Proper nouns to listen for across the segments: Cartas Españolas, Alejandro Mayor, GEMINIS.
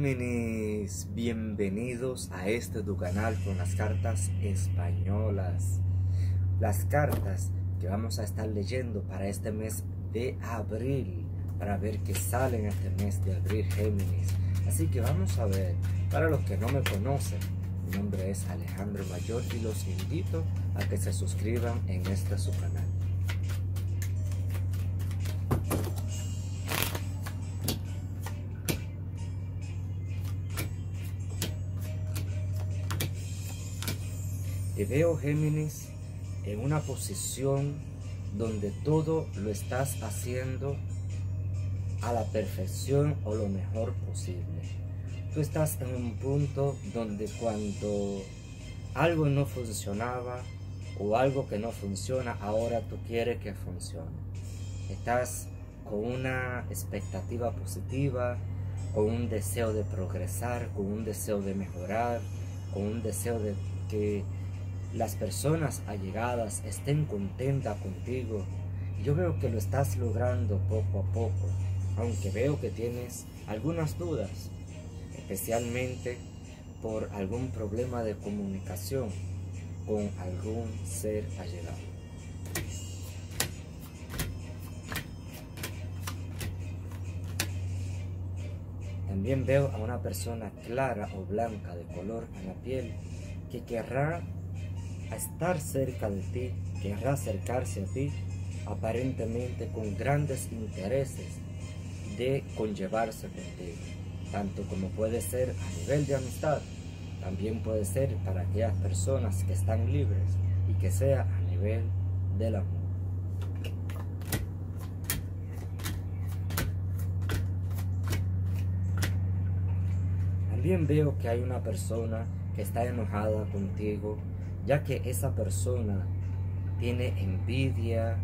Géminis, bienvenidos a este tu canal con las cartas españolas. Las cartas que vamos a estar leyendo para este mes de abril, para ver qué sale en este mes de abril, Géminis. Así que vamos a ver, para los que no me conocen, mi nombre es Alejandro Mayor y los invito a que se suscriban en este su canal. Te veo, Géminis, en una posición donde todo lo estás haciendo a la perfección o lo mejor posible. Tú estás en un punto donde cuando algo no funcionaba o algo que no funciona, ahora tú quieres que funcione. Estás con una expectativa positiva, con un deseo de progresar, con un deseo de mejorar, con un deseo de que las personas allegadas estén contentas contigo. Yo veo que lo estás logrando poco a poco, aunque veo que tienes algunas dudas, especialmente por algún problema de comunicación con algún ser allegado. También veo a una persona clara o blanca de color en la piel que querrá a estar cerca de ti, querrá acercarse a ti, aparentemente con grandes intereses de conllevarse contigo, tanto como puede ser a nivel de amistad, también puede ser para aquellas personas que están libres, y que sea a nivel del amor. También veo que hay una persona que está enojada contigo, ya que esa persona tiene envidia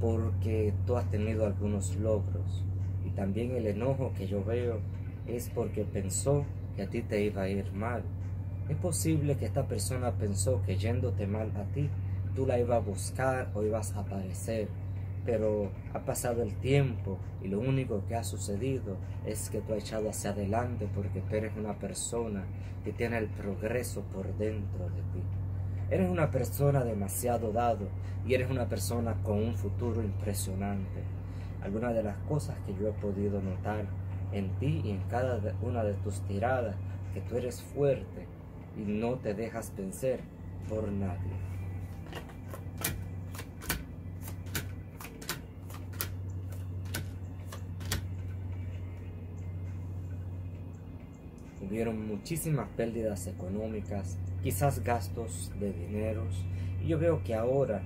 porque tú has tenido algunos logros. Y también el enojo que yo veo es porque pensó que a ti te iba a ir mal. Es posible que esta persona pensó que yéndote mal a ti, tú la ibas a buscar o ibas a aparecer. Pero ha pasado el tiempo y lo único que ha sucedido es que tú has echado hacia adelante porque tú eres una persona que tiene el progreso por dentro de ti. Eres una persona demasiado dado y eres una persona con un futuro impresionante. Algunas de las cosas que yo he podido notar en ti y en cada una de tus tiradas, que tú eres fuerte y no te dejas vencer por nadie. Hubieron muchísimas pérdidas económicas, quizás gastos de dineros. Y yo veo que ahora,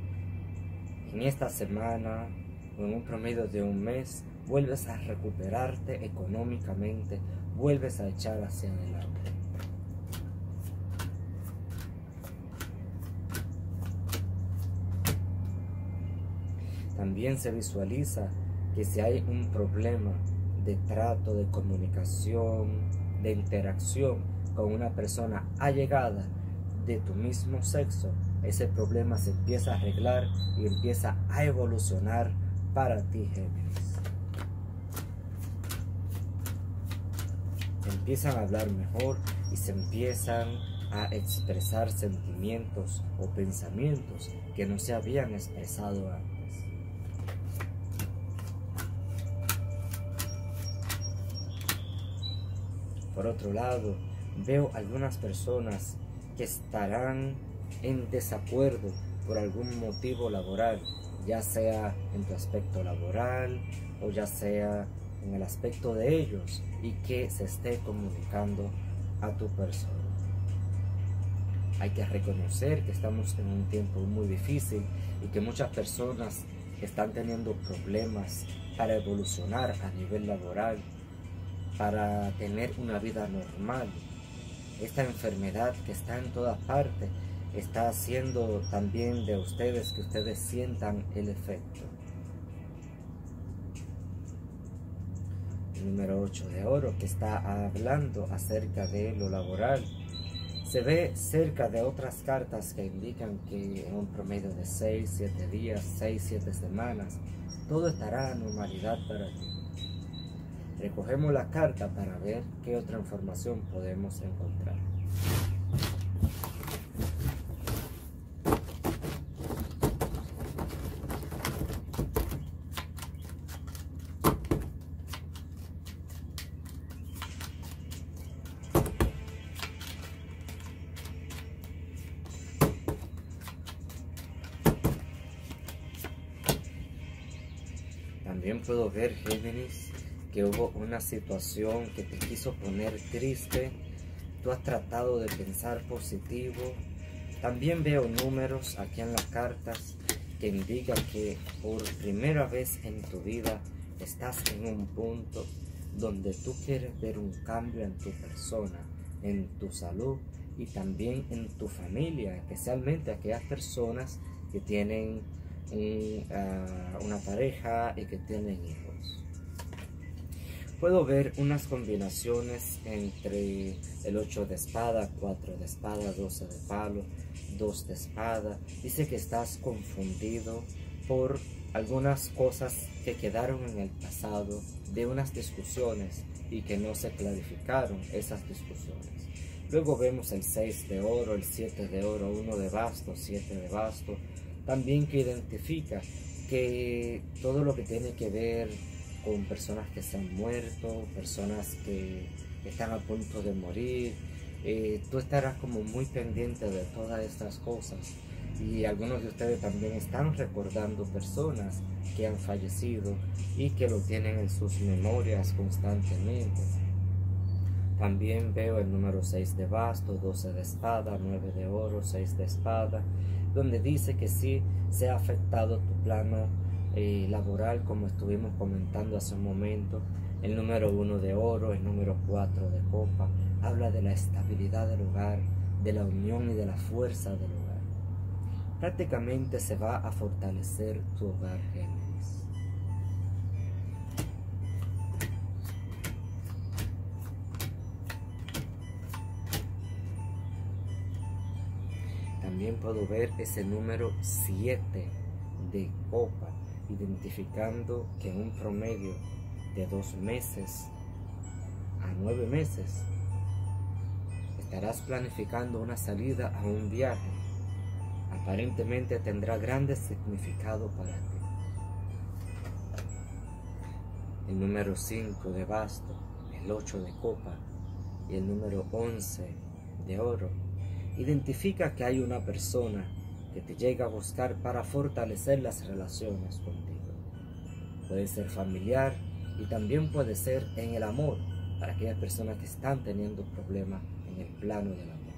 en esta semana, o en un promedio de un mes, vuelves a recuperarte económicamente, vuelves a echar hacia adelante. También se visualiza que si hay un problema de trato, de comunicación, de interacción con una persona allegada de tu mismo sexo, ese problema se empieza a arreglar y empieza a evolucionar para ti, Géminis. Empiezan a hablar mejor y se empiezan a expresar sentimientos o pensamientos que no se habían expresado antes. Por otro lado, veo algunas personas que estarán en desacuerdo por algún motivo laboral, ya sea en tu aspecto laboral o ya sea en el aspecto de ellos, y que se esté comunicando a tu persona. Hay que reconocer que estamos en un tiempo muy difícil y que muchas personas están teniendo problemas para evolucionar a nivel laboral, para tener una vida normal. Esta enfermedad que está en todas partes está haciendo también de ustedes que ustedes sientan el efecto. El número 8 de oro, que está hablando acerca de lo laboral, se ve cerca de otras cartas que indican que en un promedio de 6, 7 días, 6, 7 semanas, todo estará en normalidad para ti. Recogemos la carta para ver qué otra información podemos encontrar. También puedo ver, Géminis, que hubo una situación que te quiso poner triste. Tú has tratado de pensar positivo. También veo números aquí en las cartas que indican que por primera vez en tu vida estás en un punto donde tú quieres ver un cambio en tu persona, en tu salud y también en tu familia, especialmente aquellas personas que tienen una pareja y que tienen hijos. Puedo ver unas combinaciones entre el 8 de espada, 4 de espada, 12 de palo, 2 de espada. Dice que estás confundido por algunas cosas que quedaron en el pasado de unas discusiones y que no se clarificaron esas discusiones. Luego vemos el 6 de oro, el 7 de oro, 1 de bastos, 7 de bastos. También que identifica que todo lo que tiene que ver con personas que se han muerto, personas que están a punto de morir, tú estarás como muy pendiente de todas estas cosas. Y algunos de ustedes también están recordando personas que han fallecido y que lo tienen en sus memorias constantemente. También veo el número 6 de basto, 12 de espada, 9 de oro, 6 de espada, donde dice que sí se ha afectado tu plano laboral, como estuvimos comentando hace un momento. El número 1 de oro, el número 4 de copa, habla de la estabilidad del hogar, de la unión y de la fuerza del hogar. Prácticamente se va a fortalecer tu hogar, Géminis. También puedo ver ese número 7 de copa, identificando que en un promedio de 2 meses a 9 meses estarás planificando una salida a un viaje. Aparentemente tendrá grande significado para ti. El número 5 de basto, el 8 de copa y el número 11 de oro. Identifica que hay una persona que te llega a buscar para fortalecer las relaciones contigo. Puede ser familiar y también puede ser en el amor, para aquellas personas que están teniendo problemas en el plano del amor.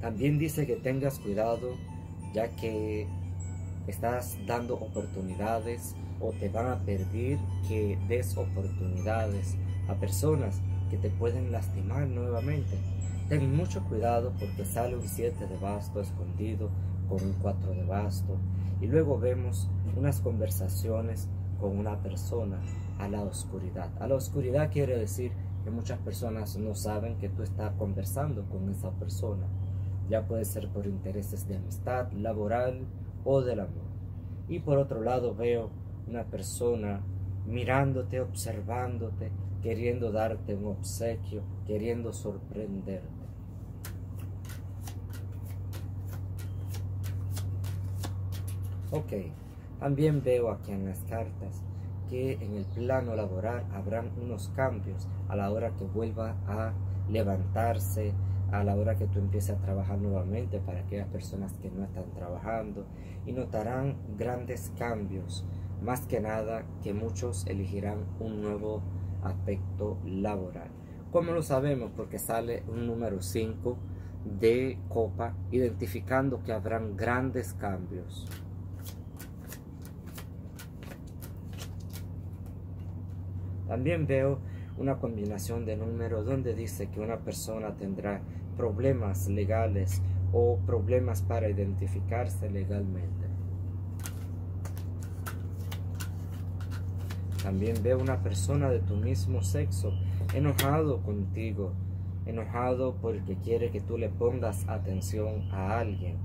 También dice que tengas cuidado, ya que estás dando oportunidades o te van a pedir que des oportunidades a personas que te pueden lastimar nuevamente. Ten mucho cuidado porque sale un 7 de basto escondido con un 4 de basto. Y luego vemos unas conversaciones con una persona a la oscuridad. A la oscuridad quiere decir que muchas personas no saben que tú estás conversando con esa persona. Ya puede ser por intereses de amistad, laboral o del amor. Y por otro lado veo una persona mirándote, observándote, queriendo darte un obsequio, queriendo sorprenderte. Ok, también veo aquí en las cartas que en el plano laboral habrán unos cambios a la hora que vuelva a levantarse, a la hora que tú empieces a trabajar nuevamente, para aquellas personas que no están trabajando, y notarán grandes cambios. Más que nada que muchos elegirán un nuevo aspecto laboral. ¿Cómo lo sabemos? Porque sale un número 5 de copa, identificando que habrán grandes cambios. También veo una combinación de números donde dice que una persona tendrá problemas legales o problemas para identificarse legalmente. También veo una persona de tu mismo sexo enojado contigo, enojado porque quiere que tú le pongas atención a alguien.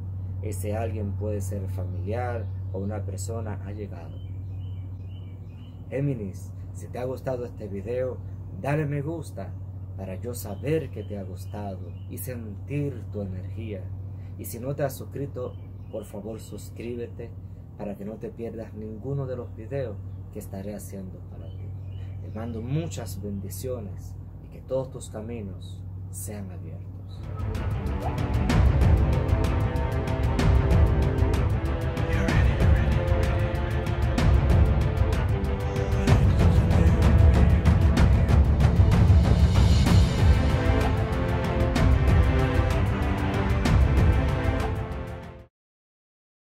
Ese alguien puede ser familiar o una persona allegada. Géminis, si te ha gustado este video, dale me gusta para yo saber que te ha gustado y sentir tu energía. Y si no te has suscrito, por favor suscríbete para que no te pierdas ninguno de los videos que estaré haciendo para ti. Te mando muchas bendiciones y que todos tus caminos sean abiertos.